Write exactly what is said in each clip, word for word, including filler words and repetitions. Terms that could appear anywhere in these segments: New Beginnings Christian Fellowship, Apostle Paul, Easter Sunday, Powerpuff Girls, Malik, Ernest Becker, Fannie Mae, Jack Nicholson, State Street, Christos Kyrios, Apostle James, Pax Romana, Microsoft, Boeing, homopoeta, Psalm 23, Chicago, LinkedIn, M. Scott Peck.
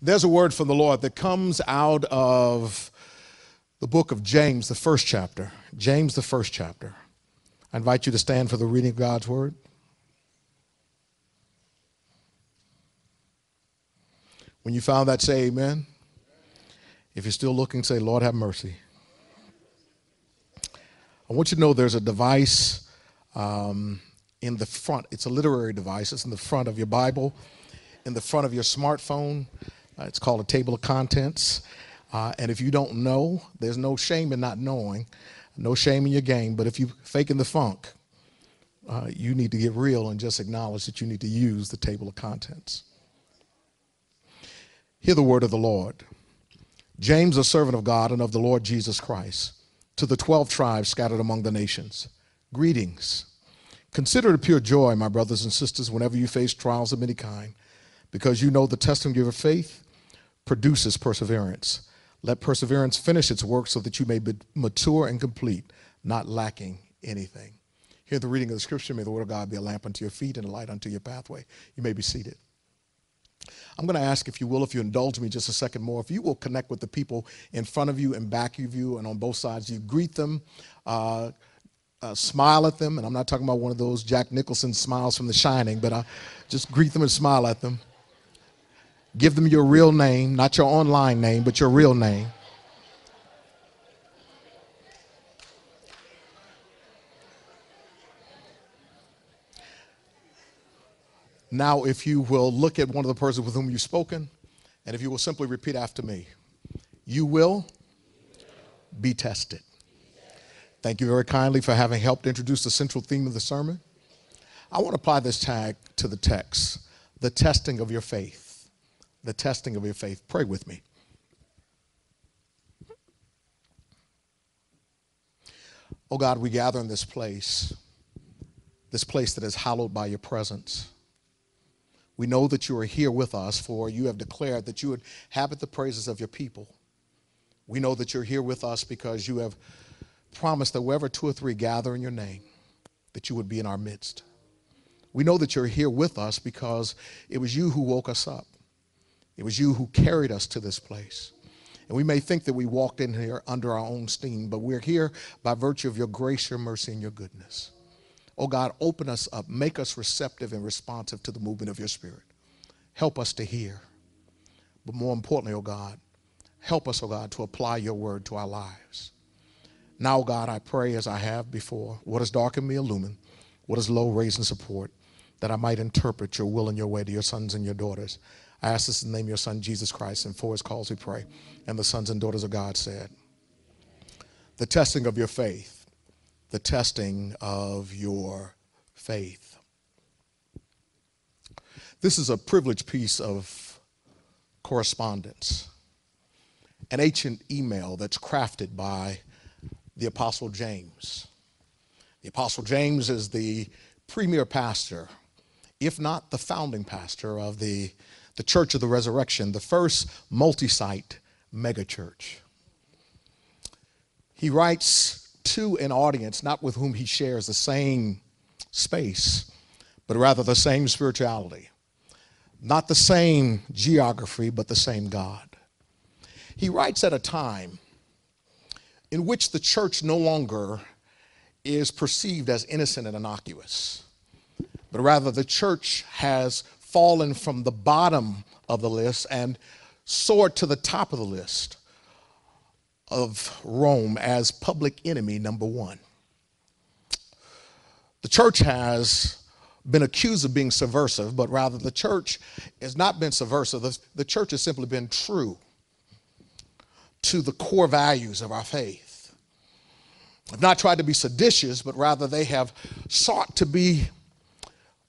There's a word from the Lord that comes out of the book of James, the first chapter. James, the first chapter. I invite you to stand for the reading of God's word. When you found that, say amen. If you're still looking, say, Lord, have mercy. I want you to know there's a device um, in the front. It's a literary device. It's in the front of your Bible, in the front of your smartphone. Uh, it's called a table of contents. Uh, and if you don't know, there's no shame in not knowing, no shame in your game. But if you're faking the funk, uh, you need to get real and just acknowledge that you need to use the table of contents. Hear the word of the Lord. James, a servant of God and of the Lord Jesus Christ, to the twelve tribes scattered among the nations, greetings. Consider it pure joy, my brothers and sisters, whenever you face trials of any kind, because you know the testing of your faith produces perseverance. Let perseverance finish its work so that you may be mature and complete, not lacking anything. Hear the reading of the scripture. May the word of God be a lamp unto your feet and a light unto your pathway. You may be seated. I'm going to ask, if you will, if you indulge me just a second more, if you will connect with the people in front of you and back of you and on both sides. You greet them, uh, uh, smile at them. And I'm not talking about one of those Jack Nicholson smiles from The Shining, but I just greet them and smile at them. Give them your real name, not your online name, but your real name. Now, if you will look at one of the persons with whom you've spoken, and if you will simply repeat after me, you will be tested. Thank you very kindly for having helped introduce the central theme of the sermon. I want to apply this tag to the text, the testing of your faith, the testing of your faith. Pray with me. Oh God, we gather in this place, this place that is hallowed by your presence. We know that you are here with us, for you have declared that you inhabit the praises of your people. We know that you're here with us because you have promised that wherever two or three gather in your name, that you would be in our midst. We know that you're here with us because it was you who woke us up. It was you who carried us to this place. And we may think that we walked in here under our own steam, but we're here by virtue of your grace, your mercy, and your goodness. Oh God, open us up, make us receptive and responsive to the movement of your spirit. Help us to hear. But more importantly, oh God, help us, oh God, to apply your word to our lives. Now, God, I pray as I have before, what is dark in me illumine, what is low raise and support, that I might interpret your will and your way to your sons and your daughters. I ask this in the name of your son, Jesus Christ, and for his cause we pray. And the sons and daughters of God said, the testing of your faith. The testing of your faith. This is a privileged piece of correspondence, an ancient email that's crafted by the Apostle James. The Apostle James is the premier pastor, if not the founding pastor of the, the Church of the Resurrection, the first multi-site megachurch. He writes to an audience not with whom he shares the same space, but rather the same spirituality, not the same geography, but the same God. He writes at a time in which the church no longer is perceived as innocent and innocuous, but rather the church has fallen from the bottom of the list and soared to the top of the list of Rome as public enemy number one. The church has been accused of being subversive, but rather the church has not been subversive. The, the church has simply been true to the core values of our faith. They've not tried to be seditious, but rather they have sought to be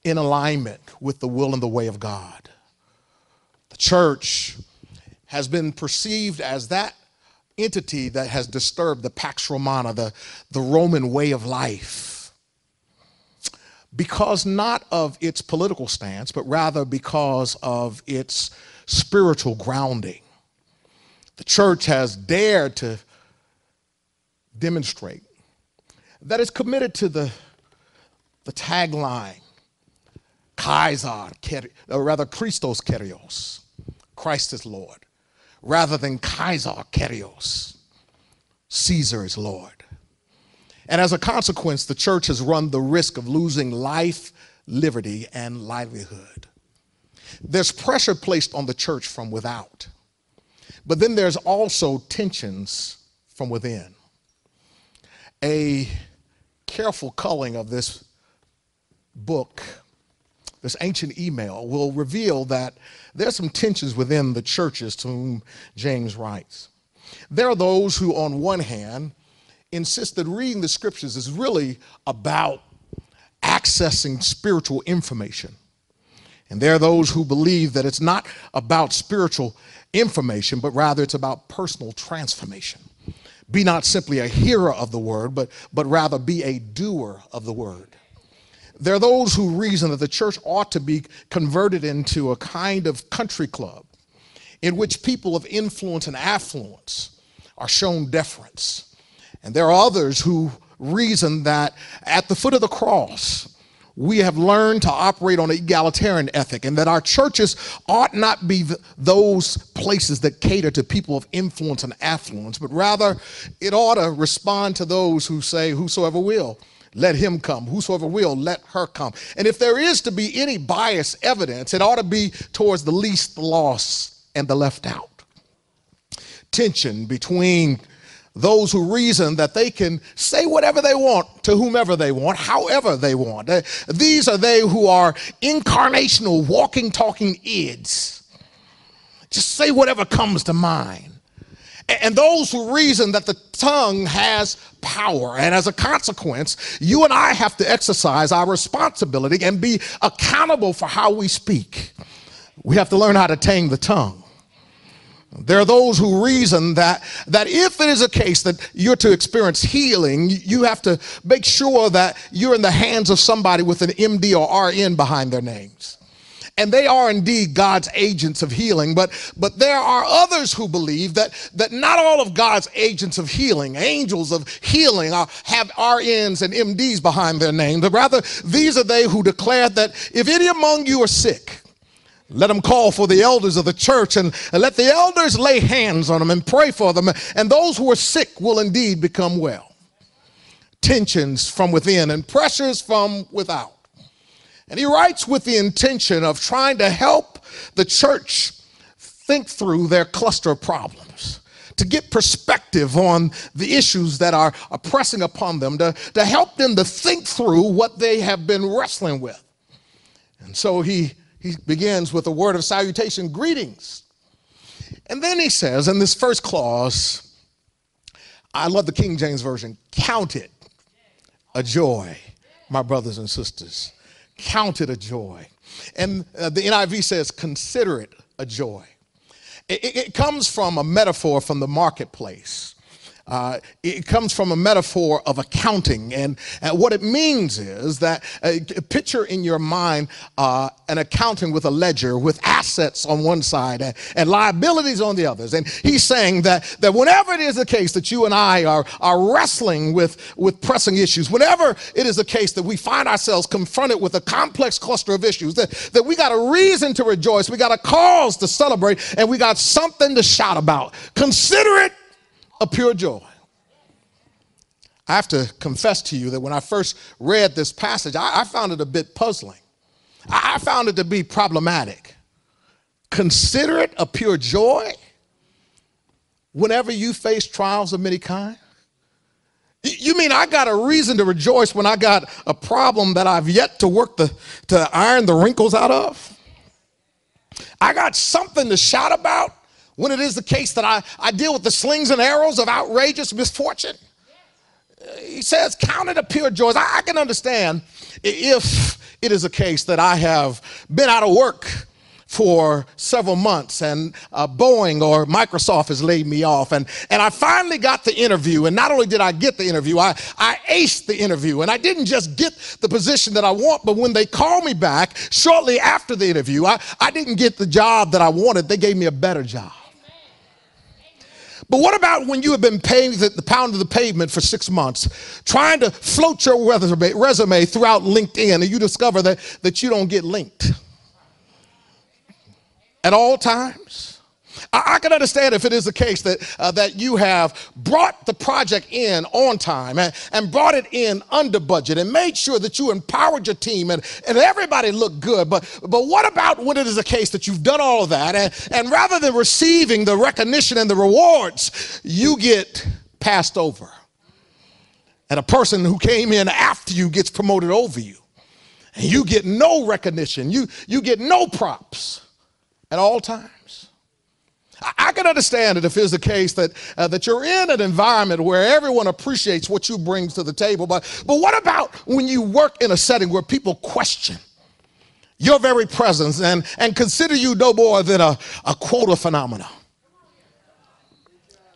in alignment with the will and the way of God. The church has been perceived as that entity that has disturbed the Pax Romana, the, the Roman way of life, because not of its political stance, but rather because of its spiritual grounding. The church has dared to demonstrate that it's committed to the, the tagline, Kaiser, or rather Christos Kyrios, Christ is Lord, rather than Kaiser Kyrios, Caesar is Lord. And as a consequence, the church has run the risk of losing life, liberty, and livelihood. There's pressure placed on the church from without, but then there's also tensions from within. A careful culling of this book, this ancient email, will reveal that there's some tensions within the churches to whom James writes. There are those who, on one hand, insist that reading the scriptures is really about accessing spiritual information. And there are those who believe that it's not about spiritual information, but rather it's about personal transformation. Be not simply a hearer of the word, but, but rather be a doer of the word. There are those who reason that the church ought to be converted into a kind of country club in which people of influence and affluence are shown deference. And there are others who reason that at the foot of the cross, we have learned to operate on an egalitarian ethic, and that our churches ought not be th- those places that cater to people of influence and affluence, but rather it ought to respond to those who say, whosoever will, let him come. Whosoever will, let her come. And if there is to be any bias evidence, it ought to be towards the least, the lost, and the left out. Tension between those who reason that they can say whatever they want to whomever they want, however they want. These are they who are incarnational, walking, talking ids. Just say whatever comes to mind. And those who reason that the tongue has power, and as a consequence, you and I have to exercise our responsibility and be accountable for how we speak. We have to learn how to tame the tongue. There are those who reason that, that if it is a case that you're to experience healing, you have to make sure that you're in the hands of somebody with an M D or R N behind their names. And they are indeed God's agents of healing, but, but there are others who believe that, that not all of God's agents of healing, angels of healing, are, have R Ns and M Ds behind their names, but rather these are they who declare that if any among you are sick, let them call for the elders of the church, and, and let the elders lay hands on them and pray for them, and those who are sick will indeed become well. Tensions from within and pressures from without. And he writes with the intention of trying to help the church think through their cluster of problems, to get perspective on the issues that are pressing upon them, to, to help them to think through what they have been wrestling with. And so he He begins with a word of salutation, greetings. And then he says in this first clause, I love the King James Version, count it a joy, my brothers and sisters. Count it a joy. And uh, the N I V says, consider it a joy. It, it, it comes from a metaphor from the marketplace. Uh, it comes from a metaphor of accounting, and, and what it means is that uh, picture in your mind uh, an accountant with a ledger with assets on one side and, and liabilities on the others. And he's saying that, that whenever it is the case that you and I are, are wrestling with, with pressing issues, whenever it is the case that we find ourselves confronted with a complex cluster of issues, that, that we got a reason to rejoice, we got a cause to celebrate, and we got something to shout about. Consider it a pure joy. I have to confess to you that when I first read this passage, I, I found it a bit puzzling. I, I found it to be problematic. Consider it a pure joy whenever you face trials of many kinds. You mean I got a reason to rejoice when I got a problem that I've yet to work the, to iron the wrinkles out of? I got something to shout about when it is the case that I, I deal with the slings and arrows of outrageous misfortune? He says, count it a pure joy. I, I can understand if it is a case that I have been out of work for several months and uh, Boeing or Microsoft has laid me off, and, and I finally got the interview, and not only did I get the interview, I, I aced the interview, and I didn't just get the position that I want, but when they called me back shortly after the interview, I, I didn't get the job that I wanted. They gave me a better job. But what about when you have been paved at the pound of the pavement for six months, trying to float your resume, resume throughout LinkedIn, and you discover that, that you don't get linked? At all times, I, I can understand if it is the case that, uh, that you have brought the project in on time and, and brought it in under budget and made sure that you empowered your team and, and everybody looked good. But, but what about when it is the case that you've done all of that and, and rather than receiving the recognition and the rewards, you get passed over? And a person who came in after you gets promoted over you. And you get no recognition. You, you get no props at all times. I, I can understand it if it's the case that, uh, that you're in an environment where everyone appreciates what you bring to the table. But, but what about when you work in a setting where people question your very presence and, and consider you no more than a, a quota phenomenon?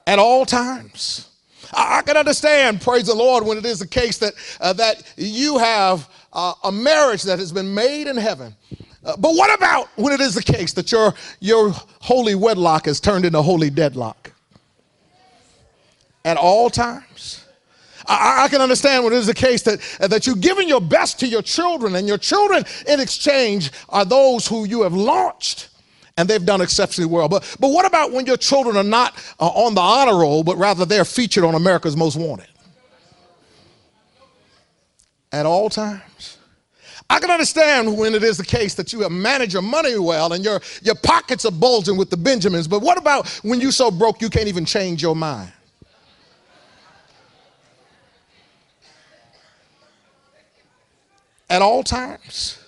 At all times. I can understand, praise the Lord, when it is the case that, uh, that you have uh, a marriage that has been made in heaven. Uh, but what about when it is the case that your, your holy wedlock is turned into holy deadlock? At all times. I, I can understand when it is the case that, uh, that you've given your best to your children, and your children in exchange are those who you have launched. And they've done exceptionally well. But, but what about when your children are not uh, on the honor roll, but rather they're featured on America's Most Wanted? At all times. I can understand when it is the case that you have managed your money well and your, your pockets are bulging with the Benjamins. But what about when you're so broke you can't even change your mind? At all times.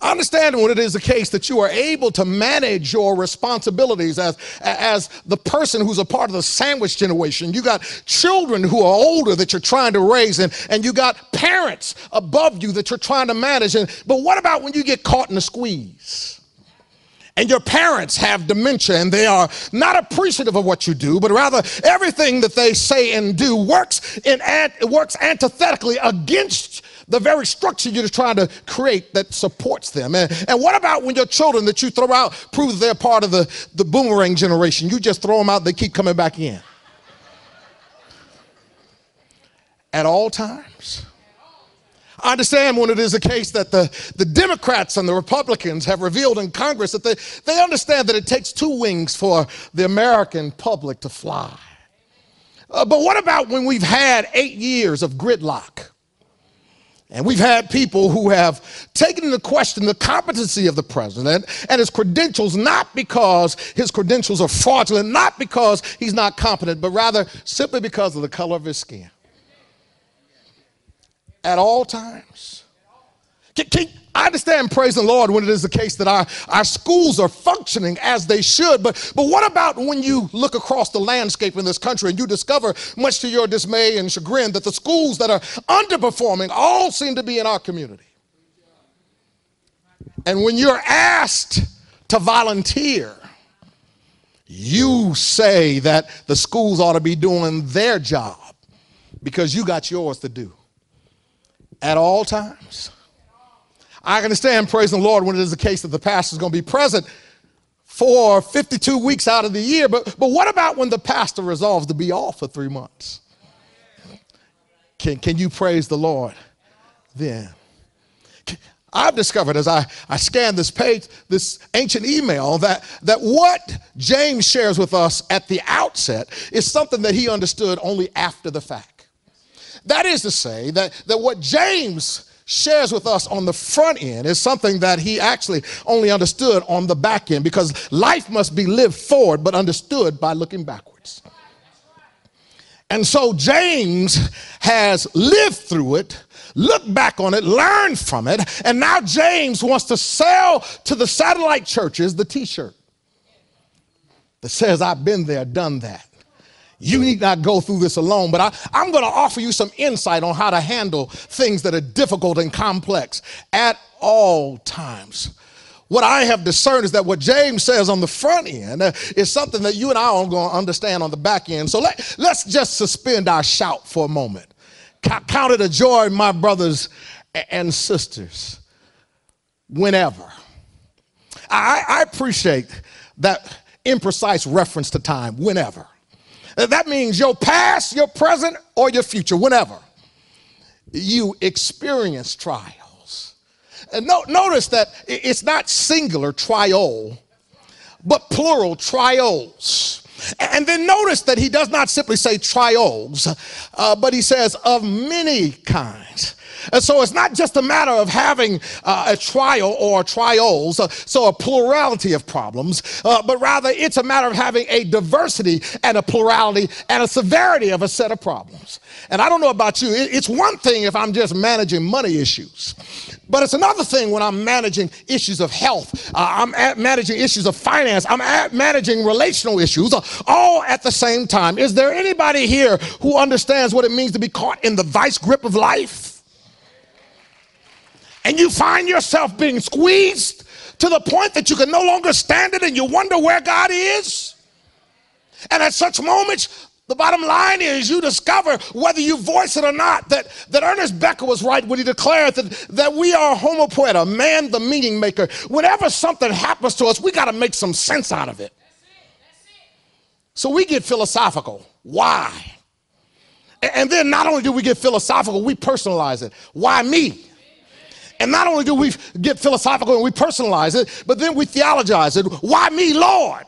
I understand when it is the case that you are able to manage your responsibilities as, as the person who's a part of the sandwich generation. You got children who are older that you're trying to raise, and, and you got parents above you that you're trying to manage. And, but what about when you get caught in a squeeze? And your parents have dementia and they are not appreciative of what you do, but rather everything that they say and do works, in ant works antithetically against the very structure you're trying to create that supports them. And, and what about when your children that you throw out prove they're part of the, the boomerang generation? You just throw them out, they keep coming back in. At all times. I understand when it is the case that the, the Democrats and the Republicans have revealed in Congress that they, they understand that it takes two wings for the American public to fly. Uh, but what about when we've had eight years of gridlock? And we've had people who have taken into question the competency of the president and his credentials, not because his credentials are fraudulent, not because he's not competent, but rather simply because of the color of his skin. At all times. Can, can, I understand, praise the Lord, when it is the case that our, our schools are functioning as they should, but, but what about when you look across the landscape in this country and you discover, much to your dismay and chagrin, that the schools that are underperforming all seem to be in our community? And when you're asked to volunteer, you say that the schools ought to be doing their job because you got yours to do. At all times. I understand, praise the Lord, when it is the case that the pastor is going to be present for fifty-two weeks out of the year. But, but what about when the pastor resolves to be off for three months? Can, can you praise the Lord then? I've discovered as I, I scan this page, this ancient email, that, that what James shares with us at the outset is something that he understood only after the fact. That is to say that, that what James shares with us on the front end is something that he actually only understood on the back end, because life must be lived forward but understood by looking backwards. And so James has lived through it, looked back on it, learned from it, and now James wants to sell to the satellite churches the t-shirt that says, I've been there, done that. You need not go through this alone, but I, I'm going to offer you some insight on how to handle things that are difficult and complex at all times. What I have discerned is that what James says on the front end is something that you and I are going to understand on the back end. So let, let's just suspend our shout for a moment. Count it a joy, my brothers and sisters, whenever. I, I appreciate that imprecise reference to time, whenever. That means your past, your present, or your future, whenever you experience trials. And no, notice that it's not singular trial, but plural, trios. And then notice that he does not simply say trios, uh, but he says of many kinds. And so it's not just a matter of having uh, a trial or trials, uh, so a plurality of problems, uh, but rather it's a matter of having a diversity and a plurality and a severity of a set of problems. And I don't know about you, it's one thing if I'm just managing money issues, but it's another thing when I'm managing issues of health, uh, I'm at managing issues of finance, I'm at managing relational issues, uh, all at the same time. Is there anybody here who understands what it means to be caught in the vice grip of life? And you find yourself being squeezed to the point that you can no longer stand it, and you wonder where God is. And at such moments, the bottom line is you discover, whether you voice it or not, that, that Ernest Becker was right when he declared that, that we are homopoeta, man the meaning maker. Whenever something happens to us, we got to make some sense out of it. That's it, that's it. So we get philosophical. Why? And then not only do we get philosophical, we personalize it. Why me? And not only do we get philosophical and we personalize it, but then we theologize it. Why me, Lord?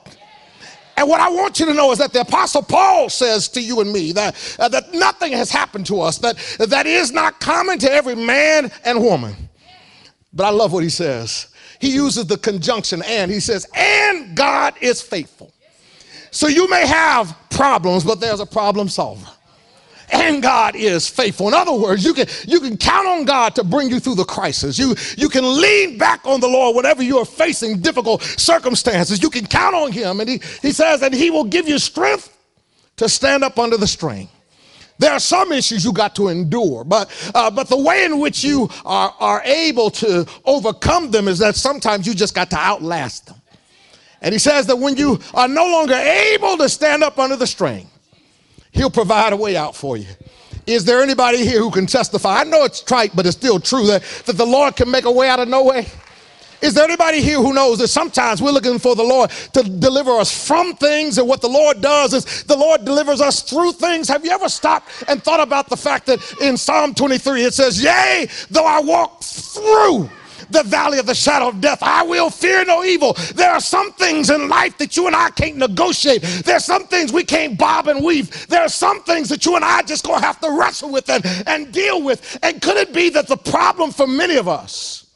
And what I want you to know is that the Apostle Paul says to you and me that, uh, that nothing has happened to us that, that is not common to every man and woman. But I love what he says. He uses the conjunction and. He says, and God is faithful. So you may have problems, but there's a problem solver. And God is faithful. In other words, you can, you can count on God to bring you through the crisis. You, you can lean back on the Lord whenever you are facing difficult circumstances. You can count on him. And he, he says, and he will give you strength to stand up under the strain. There are some issues you got to endure, but, uh, but the way in which you are, are able to overcome them is that sometimes you just got to outlast them. And he says that when you are no longer able to stand up under the strain, he'll provide a way out for you. Is there anybody here who can testify? I know it's trite, but it's still true that, that the Lord can make a way out of no way. Is there anybody here who knows that sometimes we're looking for the Lord to deliver us from things, and what the Lord does is the Lord delivers us through things? Have you ever stopped and thought about the fact that in Psalm twenty-three it says, yea, though I walk through the valley of the shadow of death, I will fear no evil. There are some things in life that you and I can't negotiate. There's some things we can't bob and weave. There are some things that you and I just gonna have to wrestle with and, and deal with. And could it be that the problem for many of us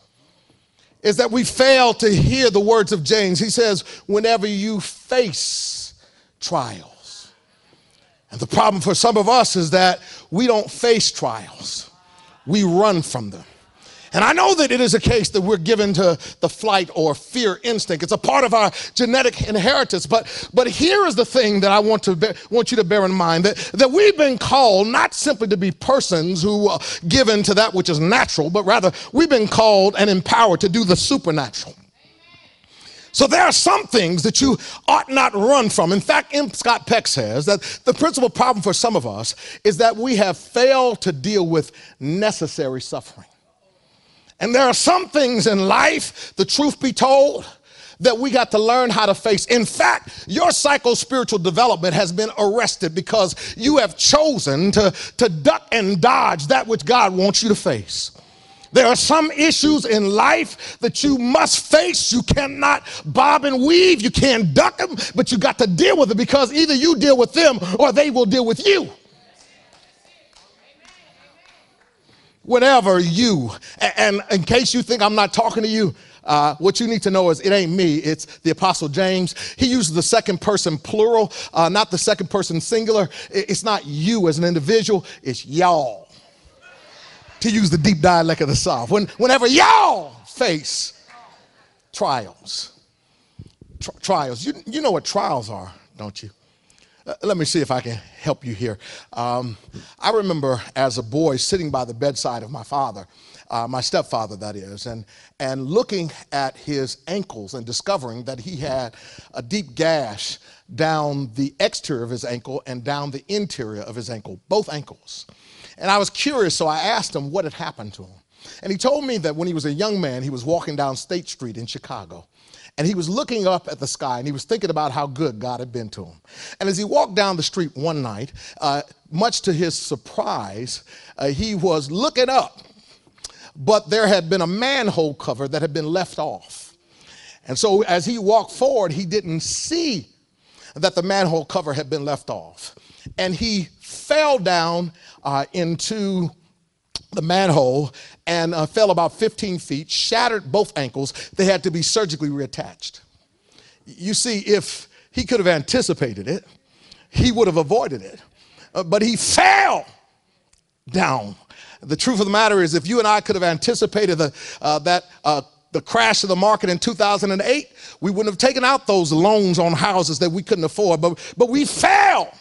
is that we fail to hear the words of James? He says, whenever you face trials. And the problem for some of us is that we don't face trials. We run from them. And I know that it is a case that we're given to the flight or fear instinct. It's a part of our genetic inheritance. But, but here is the thing that I want, to be, want you to bear in mind, that, that we've been called not simply to be persons who are given to that which is natural, but rather we've been called and empowered to do the supernatural. So there are some things that you ought not run from. In fact, M. Scott Peck says that the principal problem for some of us is that we have failed to deal with necessary suffering. And there are some things in life, the truth be told, that we got to learn how to face. In fact, your psycho-spiritual development has been arrested because you have chosen to, to duck and dodge that which God wants you to face. There are some issues in life that you must face. You cannot bob and weave. You can't duck them, but you got to deal with it, because either you deal with them or they will deal with you. Whenever you, and in case you think I'm not talking to you, uh, what you need to know is it ain't me, it's the Apostle James. He uses the second person plural, uh, not the second person singular. It's not you as an individual, it's y'all. To use the deep dialect of the South. When, whenever y'all face trials, tri trials, you, you know what trials are, don't you? Let me see if I can help you here. Um, I remember as a boy sitting by the bedside of my father, uh, my stepfather that is, and, and looking at his ankles and discovering that he had a deep gash down the exterior of his ankle and down the interior of his ankle, both ankles. And I was curious, so I asked him what had happened to him. And he told me that when he was a young man, he was walking down State Street in Chicago. And he was looking up at the sky, and he was thinking about how good God had been to him. And as he walked down the street one night, uh, much to his surprise, uh, he was looking up, but there had been a manhole cover that had been left off. And so as he walked forward, he didn't see that the manhole cover had been left off. And he fell down uh, into the manhole and uh, fell about fifteen feet, shattered both ankles. They had to be surgically reattached. You see, if he could have anticipated it, he would have avoided it. Uh, but he fell down. The truth of the matter is, if you and I could have anticipated the, uh, that uh, the crash of the market in two thousand eight, we wouldn't have taken out those loans on houses that we couldn't afford. But, but we fell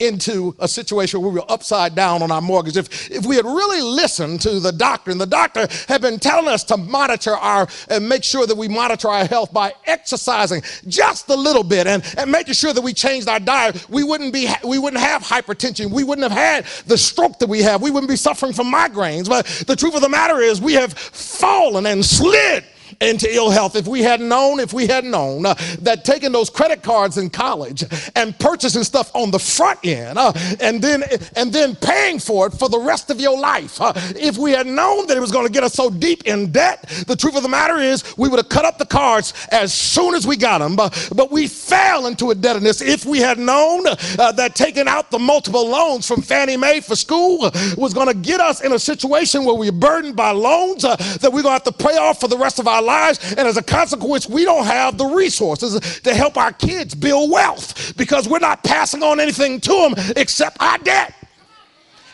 into a situation where we were upside down on our mortgage. If, if we had really listened to the doctor, and the doctor had been telling us to monitor our, and make sure that we monitor our health by exercising just a little bit and, and making sure that we changed our diet, we wouldn't be, we wouldn't have hypertension. We wouldn't have had the stroke that we have. We wouldn't be suffering from migraines. But the truth of the matter is, we have fallen and slid into ill health. If we had known, if we had known uh, that taking those credit cards in college and purchasing stuff on the front end uh, and then and then paying for it for the rest of your life, uh, if we had known that it was going to get us so deep in debt, the truth of the matter is we would have cut up the cards as soon as we got them. But, but we fell into a debtedness. If we had known uh, that taking out the multiple loans from Fannie Mae for school was going to get us in a situation where we're burdened by loans uh, that we're going to have to pay off for the rest of our lives, and as a consequence we don't have the resources to help our kids build wealth because we're not passing on anything to them except our debt.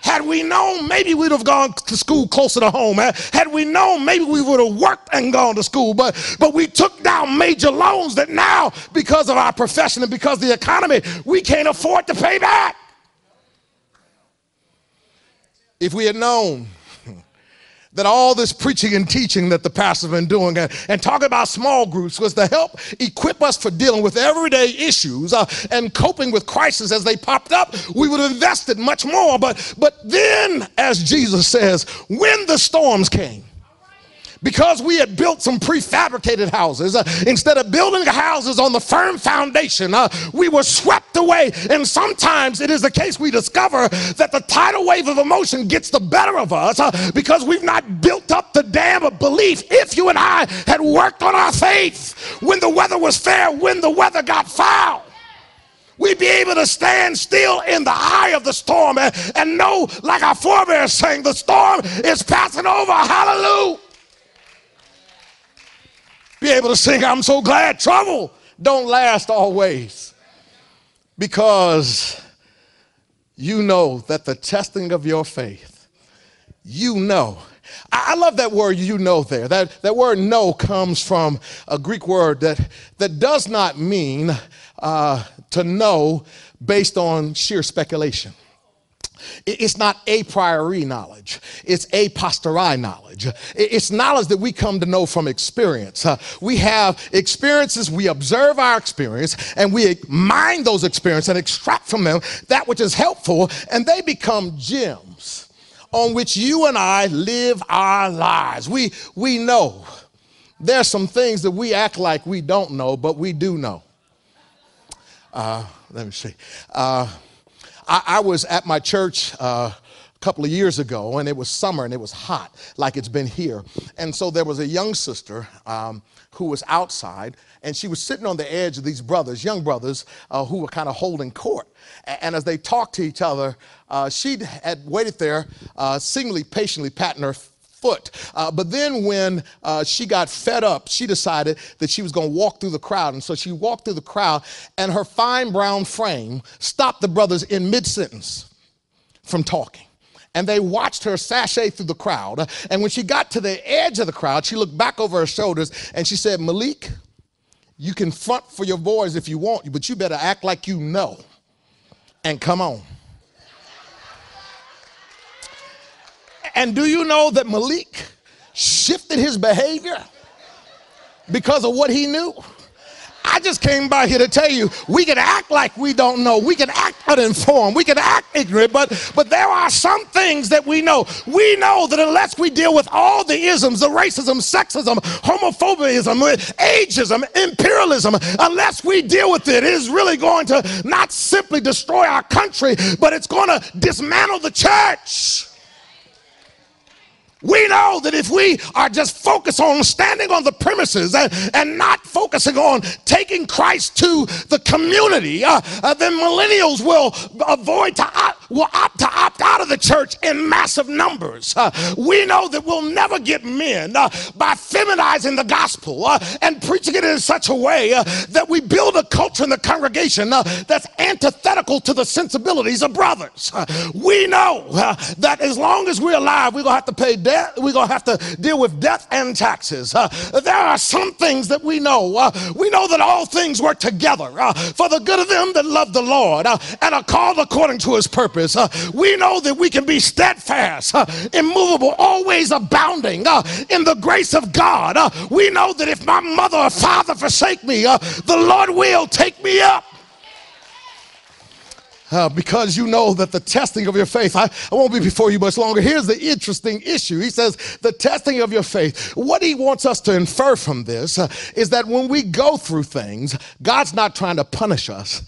Had we known, maybe we'd have gone to school closer to home. Had we known, maybe we would have worked and gone to school. But, but we took down major loans that now, because of our profession and because of the economy, we can't afford to pay back. If we had known that all this preaching and teaching that the pastor's been doing and, and talking about small groups was to help equip us for dealing with everyday issues uh, and coping with crises as they popped up, we would have invested much more. But, but then, as Jesus says, when the storms came, because we had built some prefabricated houses, uh, instead of building houses on the firm foundation, uh, we were swept away. And sometimes it is the case we discover that the tidal wave of emotion gets the better of us uh, because we've not built up the dam of belief. If you and I had worked on our faith when the weather was fair, when the weather got foul, we'd be able to stand still in the eye of the storm and, and know, like our forebears saying, the storm is passing over. Hallelujah. Be able to sing, I'm so glad trouble don't last always, because you know that the testing of your faith, you know. I love that word, you know, there. That, that word know comes from a Greek word that, that does not mean uh, to know based on sheer speculation. It's not a priori knowledge. It's a posteriori knowledge. It's knowledge that we come to know from experience. Uh, we have experiences, we observe our experience, and we mine those experiences and extract from them that which is helpful, and they become gems on which you and I live our lives. We, we know. There's some things that we act like we don't know, but we do know. Uh, let me see. Uh, I, I was at my church uh, a couple of years ago, and it was summer, and it was hot, like it's been here. And so there was a young sister um, who was outside, and she was sitting on the edge of these brothers, young brothers, uh, who were kind of holding court. And as they talked to each other, uh, she had waited there, uh, seemingly patiently patting her foot. Uh, but then when uh, she got fed up, she decided that she was going to walk through the crowd. And so she walked through the crowd, and her fine brown frame stopped the brothers in mid-sentence from talking. And they watched her sashay through the crowd. And when she got to the edge of the crowd, she looked back over her shoulders and she said, Malik, you can front for your boys if you want, but you better act like you know and come on. And do you know that Malik shifted his behavior because of what he knew? I just came by here to tell you, we can act like we don't know. We can act uninformed. We can act ignorant, but, but there are some things that we know. We know that unless we deal with all the isms, the racism, sexism, homophobism, ageism, imperialism, unless we deal with it, it is really going to not simply destroy our country, but it's going to dismantle the church. We know that if we are just focused on standing on the premises and, and not focusing on taking Christ to the community, uh, uh, then millennials will avoid to opt, will opt to opt out of the church in massive numbers. Uh, we know that we'll never get men uh, by feminizing the gospel uh, and preaching it in such a way uh, that we build a culture in the congregation uh, that's antithetical to the sensibilities of brothers. Uh, we know uh, that as long as we're alive, we're going to have to pay debt. We're going to have to deal with death and taxes. Uh, there are some things that we know. Uh, we know that all things work together uh, for the good of them that love the Lord uh, and are called according to his purpose. Uh, we know that we can be steadfast, uh, immovable, always abounding uh, in the grace of God. Uh, we know that if my mother or father forsake me, uh, the Lord will take me up. Uh, because you know that the testing of your faith, I, I won't be before you much longer. Here's the interesting issue. He says the testing of your faith. What he wants us to infer from this uh, is that when we go through things, God's not trying to punish us,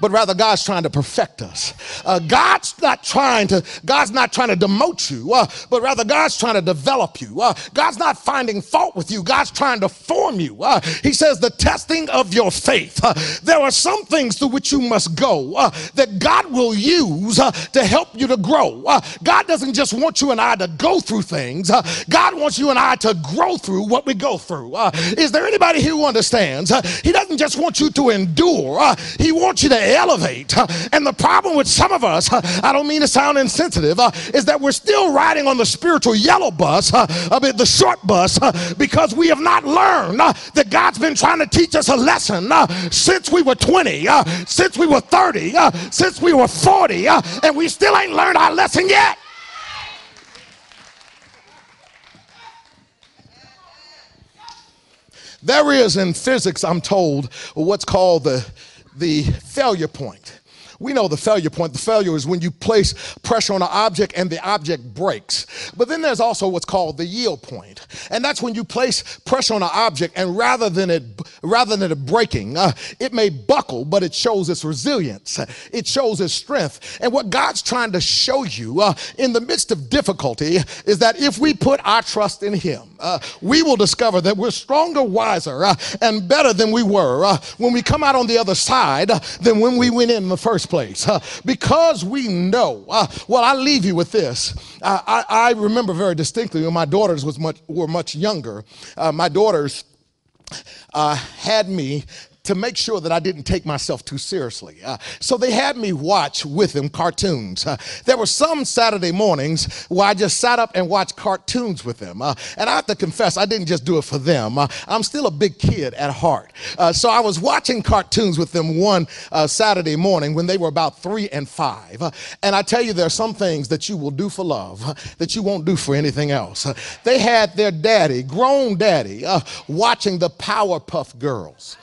but rather God's trying to perfect us. Uh, God's not trying to, God's not trying to demote you, uh, but rather God's trying to develop you. Uh, God's not finding fault with you. God's trying to form you. Uh, he says the testing of your faith. Uh, there are some things through which you must go uh, that God will use uh, to help you to grow. Uh, God doesn't just want you and I to go through things. Uh, God wants you and I to grow through what we go through. Uh, is there anybody here who understands? Uh, he doesn't just want you to endure. Uh, he wants you to elevate. And the problem with some of us, I don't mean to sound insensitive, uh, is that we're still riding on the spiritual yellow bus, uh, I mean the short bus, uh, because we have not learned uh, that God's been trying to teach us a lesson uh, since we were twenty, uh, since we were thirty, uh, since we were forty, uh, and we still ain't learned our lesson yet. There is in physics, I'm told, what's called the the failure point. We know the failure point. The failure is when you place pressure on an object and the object breaks. But then there's also what's called the yield point. And that's when you place pressure on an object and rather than it rather than it breaking, uh, it may buckle, but it shows its resilience. It shows its strength. And what God's trying to show you uh, in the midst of difficulty is that if we put our trust in him, uh, we will discover that we're stronger, wiser, uh, and better than we were uh, when we come out on the other side uh, than when we went in, in the first place. Uh, because we know, uh, well, I leave you with this. Uh, I, I remember very distinctly when my daughters was much, were much younger, uh, my daughters uh, had me to make sure that I didn't take myself too seriously. Uh, so they had me watch with them cartoons. Uh, there were some Saturday mornings where I just sat up and watched cartoons with them. Uh, and I have to confess, I didn't just do it for them. Uh, I'm still a big kid at heart. Uh, so I was watching cartoons with them one uh, Saturday morning when they were about three and five. Uh, and I tell you, there are some things that you will do for love uh, that you won't do for anything else. Uh, they had their daddy, grown daddy, uh, watching the Powerpuff Girls.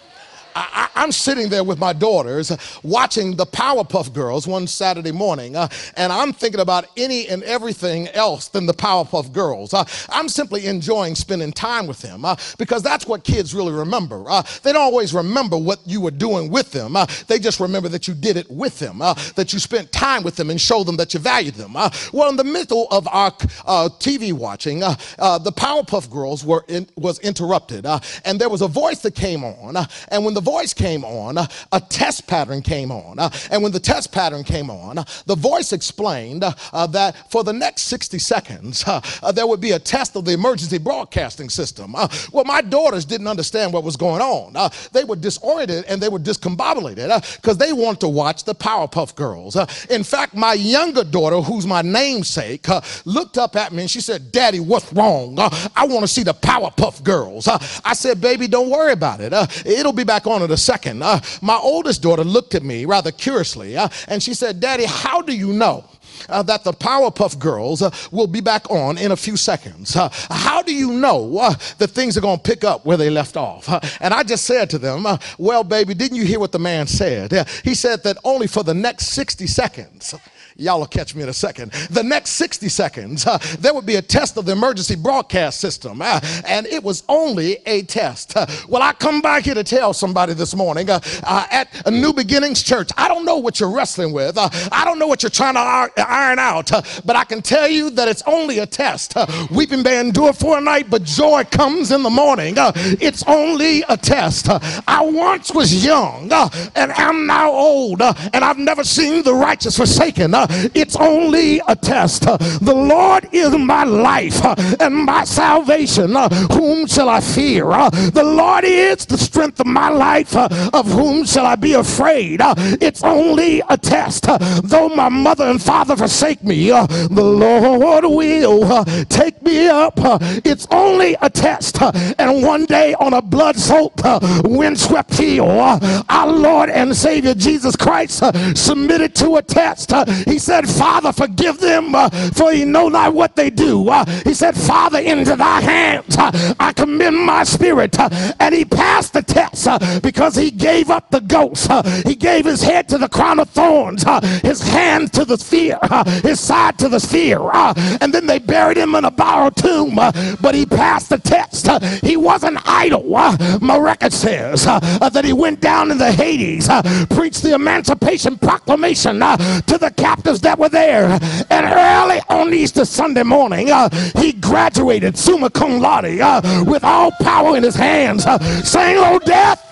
I, I'm sitting there with my daughters uh, watching the Powerpuff Girls one Saturday morning, uh, and I'm thinking about any and everything else than the Powerpuff Girls. Uh, I'm simply enjoying spending time with them uh, because that's what kids really remember. Uh, they don't always remember what you were doing with them. Uh, they just remember that you did it with them, uh, that you spent time with them and showed them that you valued them. Uh, well, in the middle of our uh, T V watching, uh, uh, the Powerpuff Girls were in, was interrupted, uh, and there was a voice that came on, uh, and when the voice came on, a test pattern came on, and when the test pattern came on, the voice explained uh, that for the next sixty seconds uh, uh, there would be a test of the emergency broadcasting system. Uh, well, my daughters didn't understand what was going on. Uh, they were disoriented and they were discombobulated because uh, they wanted to watch the Powerpuff Girls. Uh, in fact, my younger daughter, who's my namesake, uh, looked up at me and she said, "Daddy, what's wrong? Uh, I want to see the Powerpuff Girls." Uh, I said, "Baby, don't worry about it. Uh, it'll be back on in a second." Uh, my oldest daughter looked at me rather curiously uh, and she said, "Daddy, how do you know Uh, that the Powerpuff Girls uh, will be back on in a few seconds? Uh, how do you know uh, that things are going to pick up where they left off?" Uh, and I just said to them, uh, "Well, baby, didn't you hear what the man said? Uh, he said that only for the next sixty seconds Y'all will catch me in a second. The next sixty seconds, uh, there would be a test of the emergency broadcast system, uh, and it was only a test. Uh, well, I come by here to tell somebody this morning uh, uh, at New Beginnings Church, I don't know what you're wrestling with. Uh, I don't know what you're trying to iron out, uh, but I can tell you that it's only a test. Uh, weeping may endure for a night, but joy comes in the morning. Uh, it's only a test. Uh, I once was young, uh, and I'm now old, uh, and I've never seen the righteous forsaken. Uh, it's only a test. Uh, the Lord is my life uh, and my salvation. Uh, whom shall I fear? Uh, the Lord is the strength of my life. Uh, of whom shall I be afraid? Uh, it's only a test. Uh, though my mother and father forsake me, uh, the Lord will uh, take me up. Uh, it's only a test. Uh, and one day on a blood-soaked, uh, windswept hill, uh, our Lord and Savior Jesus Christ uh, submitted to a test. Uh, he said, Father, forgive them, uh, for ye know not what they do. Uh, he said, Father, into thy hands uh, I commend my spirit. Uh, and he passed the test uh, because he gave up the ghost. Uh, he gave his head to the crown of thorns, uh, his hand to the spear, uh, his side to the spear. Uh, and then they buried him in a borrowed tomb, uh, but he passed the test. Uh, he wasn't idle. Uh, my record says uh, uh, that he went down into Hades, uh, preached the Emancipation Proclamation uh, to the captives that were there. And early on Easter Sunday morning, uh, he graduated summa cum laude uh, with all power in his hands, uh, saying, "Oh, death,